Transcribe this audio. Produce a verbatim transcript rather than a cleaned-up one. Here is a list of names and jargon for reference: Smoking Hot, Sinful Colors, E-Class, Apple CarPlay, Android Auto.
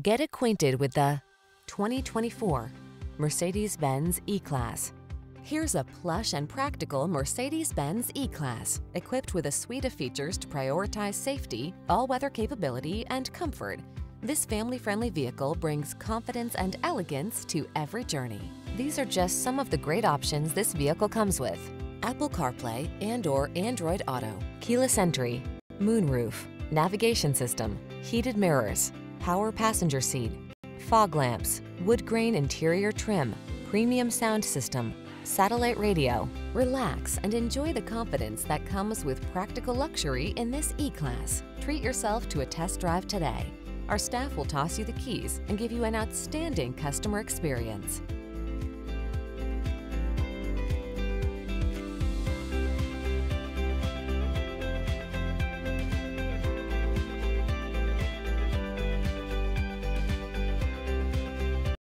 Get acquainted with the twenty twenty-four Mercedes-Benz E-Class. Here's a plush and practical Mercedes-Benz E-Class, equipped with a suite of features to prioritize safety, all-weather capability, and comfort. This family-friendly vehicle brings confidence and elegance to every journey. These are just some of the great options this vehicle comes with: Apple CarPlay and or Android Auto, keyless entry, moonroof, navigation system, heated mirrors, power passenger seat, fog lamps, wood grain interior trim, premium sound system, satellite radio. Relax and enjoy the confidence that comes with practical luxury in this E-Class. Treat yourself to a test drive today. Our staff will toss you the keys and give you an outstanding customer experience.